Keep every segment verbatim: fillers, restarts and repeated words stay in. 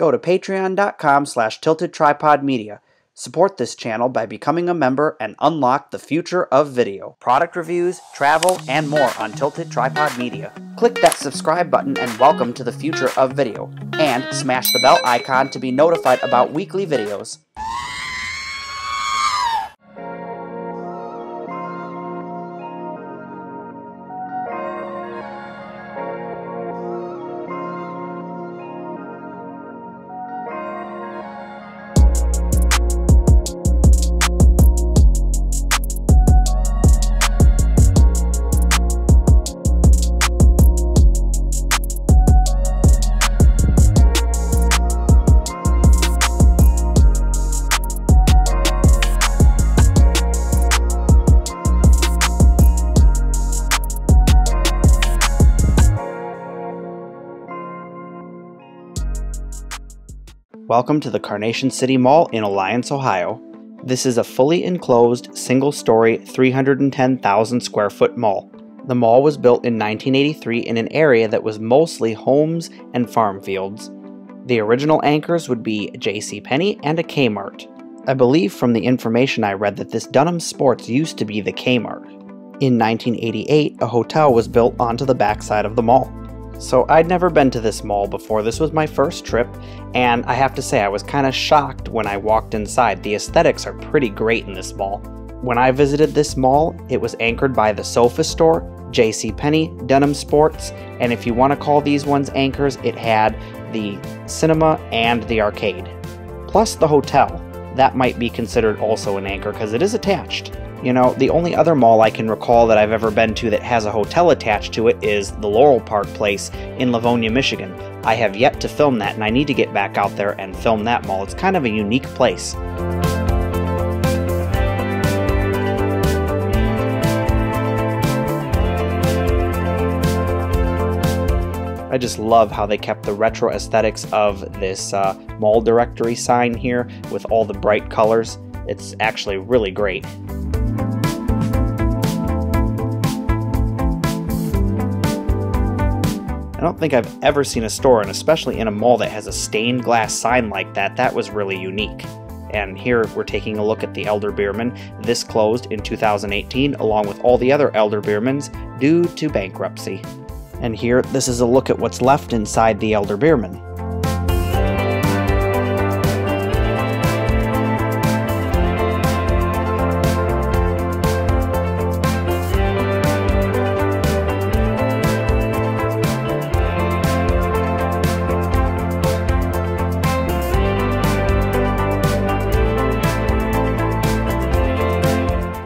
Go to patreon.com slash tilted tripod media. Support this channel by becoming a member and unlock the future of video. Product reviews, travel, and more on Tilted Tripod Media. Click that subscribe button and welcome to the future of video. And smash the bell icon to be notified about weekly videos. Welcome to the Carnation City Mall in Alliance, Ohio. This is a fully enclosed, single-story, three hundred ten thousand square foot mall. The mall was built in nineteen eighty-three in an area that was mostly homes and farm fields. The original anchors would be JCPenney and a Kmart. I believe from the information I read that this Dunham Sports used to be the Kmart. In nineteen eighty-eight, a hotel was built onto the backside of the mall. So I'd never been to this mall before. This was my first trip, and I have to say I was kind of shocked when I walked inside. The aesthetics are pretty great in this mall. When I visited this mall, it was anchored by the Sofa Store, JCPenney, Dunham Sports, and if you want to call these ones anchors, it had the cinema and the arcade. Plus the hotel. That might be considered also an anchor because it is attached. You know, the only other mall I can recall that I've ever been to that has a hotel attached to it is the Laurel Park Place in Livonia, Michigan. I have yet to film that, and I need to get back out there and film that mall. It's kind of a unique place. I just love how they kept the retro aesthetics of this uh, mall directory sign here with all the bright colors. It's actually really great. I don't think I've ever seen a store, and especially in a mall, that has a stained glass sign like that. That was really unique. And here we're taking a look at the Elder Beerman. This closed in two thousand eighteen along with all the other Elder Beermans due to bankruptcy. And here, this is a look at what's left inside the Elder Beerman.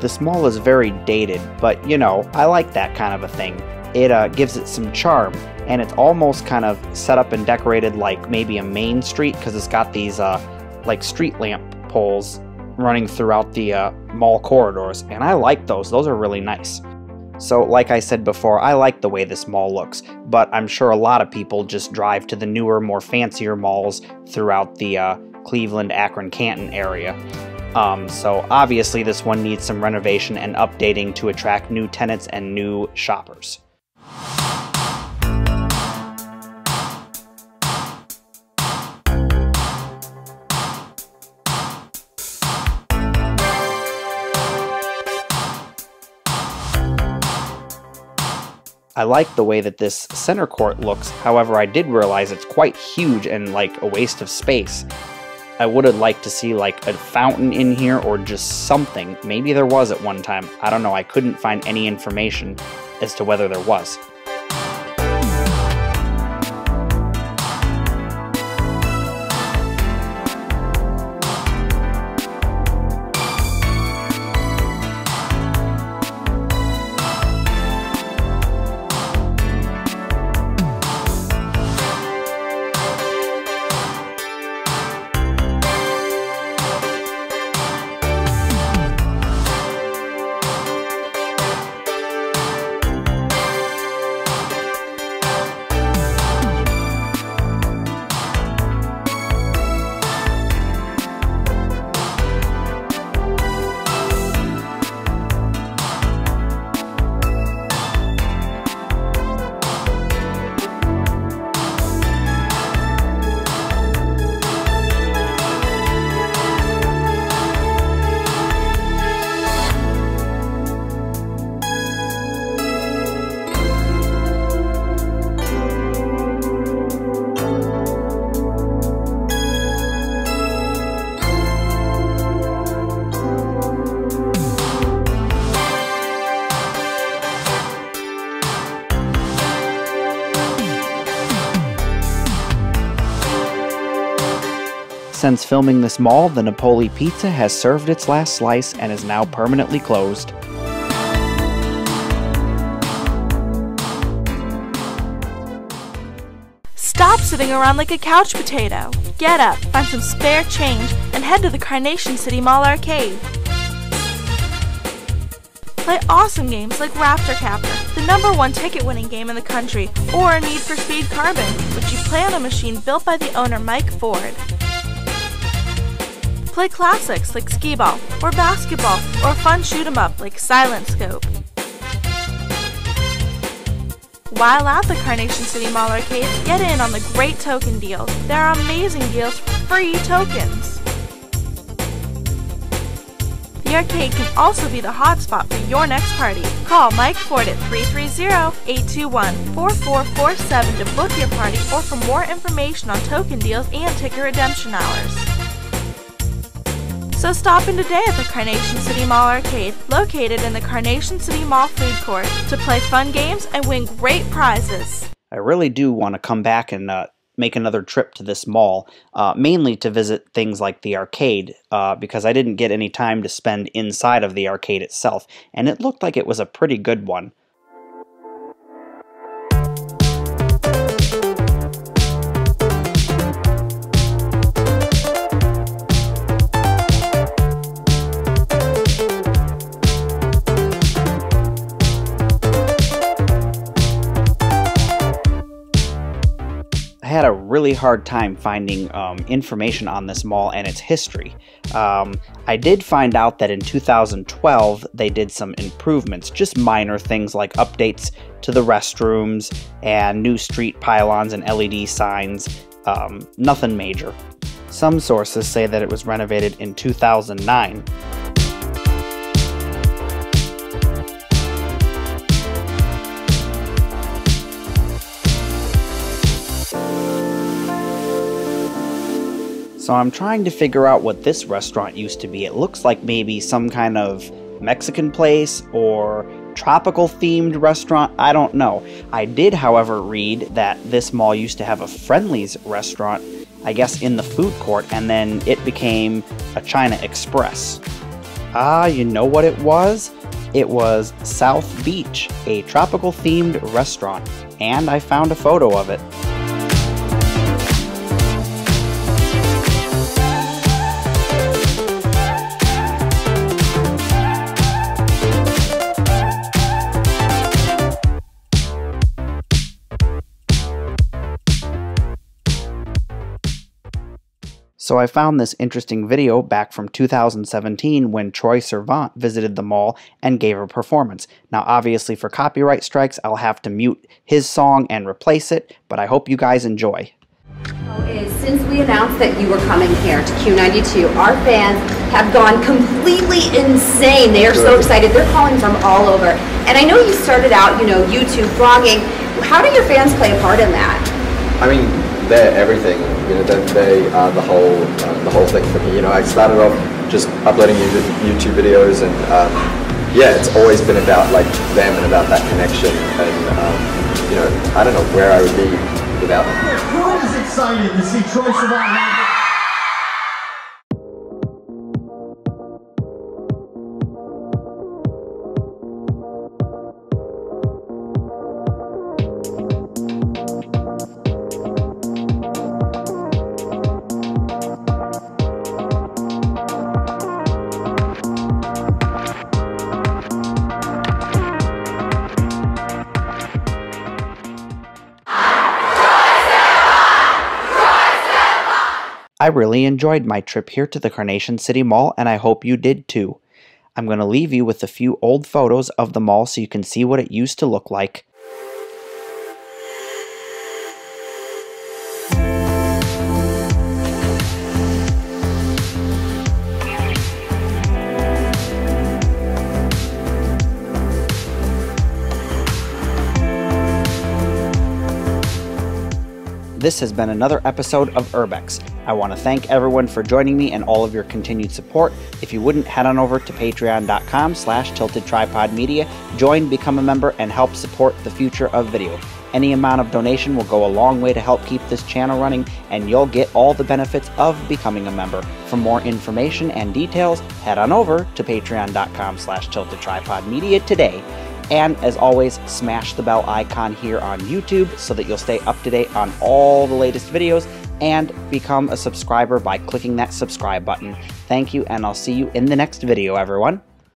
This mall is very dated, but you know, I like that kind of a thing. It uh, gives it some charm, and it's almost kind of set up and decorated like maybe a main street, because it's got these uh, like street lamp poles running throughout the uh, mall corridors, and I like those. Those are really nice. So like I said before, I like the way this mall looks, but I'm sure a lot of people just drive to the newer, more fancier malls throughout the uh, Cleveland, Akron, Canton area. Um, so obviously this one needs some renovation and updating to attract new tenants and new shoppers. I like the way that this center court looks, however I did realize it's quite huge and like a waste of space. I would have liked to see like a fountain in here or just something. Maybe there was at one time. I don't know. I couldn't find any information as to whether there was. Since filming this mall, the Napoli Pizza has served its last slice and is now permanently closed. Stop sitting around like a couch potato. Get up, find some spare change, and head to the Carnation City Mall arcade. Play awesome games like Raptor Capper, the number one ticket-winning game in the country, or Need for Speed Carbon, which you play on a machine built by the owner Mike Ford. Play classics like Skee-Ball, or basketball, or fun shoot-em-up like Silent Scope. While at the Carnation City Mall Arcade, get in on the great token deals. There are amazing deals for free tokens. The arcade can also be the hotspot for your next party. Call Mike Ford at three three zero, eight two one, four four four seven to book your party or for more information on token deals and ticket redemption hours. So stop in today at the Carnation City Mall Arcade, located in the Carnation City Mall food court, to play fun games and win great prizes. I really do want to come back and uh, make another trip to this mall, uh, mainly to visit things like the arcade, uh, because I didn't get any time to spend inside of the arcade itself, and it looked like it was a pretty good one. Had a really hard time finding um, information on this mall and its history. Um, I did find out that in two thousand twelve they did some improvements, just minor things like updates to the restrooms and new street pylons and L E D signs, um, nothing major. Some sources say that it was renovated in two thousand nine. So I'm trying to figure out what this restaurant used to be. It looks like maybe some kind of Mexican place or tropical themed restaurant. I don't know. I did, however, read that this mall used to have a Friendly's restaurant, I guess, in the food court, and then it became a China Express. Ah, you know what it was? It was South Beach, a tropical themed restaurant, and I found a photo of it. So I found this interesting video back from two thousand seventeen when Troye Sivan visited the mall and gave a performance. Now obviously for copyright strikes I'll have to mute his song and replace it, but I hope you guys enjoy. Is since we announced that you were coming here to Q ninety-two, our fans have gone completely insane. They are so excited. They're calling from all over. And I know you started out, you know, YouTube vlogging. How do your fans play a part in that? I mean, they're everything, you know, they are the whole uh, the whole thing for me. You know, I started off just uploading YouTube videos and um, yeah, it's always been about like them and about that connection and um, you know, I don't know where I would be without them. Everyone is excited to see Troye Sivan. I really enjoyed my trip here to the Carnation City Mall, and I hope you did too. I'm going to leave you with a few old photos of the mall so you can see what it used to look like. This has been another episode of Urbex. I want to thank everyone for joining me and all of your continued support. If you wouldn't, head on over to patreon dot com slash tilted tripod media, join, become a member, and help support the future of video. Any amount of donation will go a long way to help keep this channel running, and you'll get all the benefits of becoming a member. For more information and details, head on over to patreon.com slash tiltedtripodmedia today. And as always, smash the bell icon here on YouTube so that you'll stay up to date on all the latest videos, and become a subscriber by clicking that subscribe button. Thank you, and I'll see you in the next video, everyone.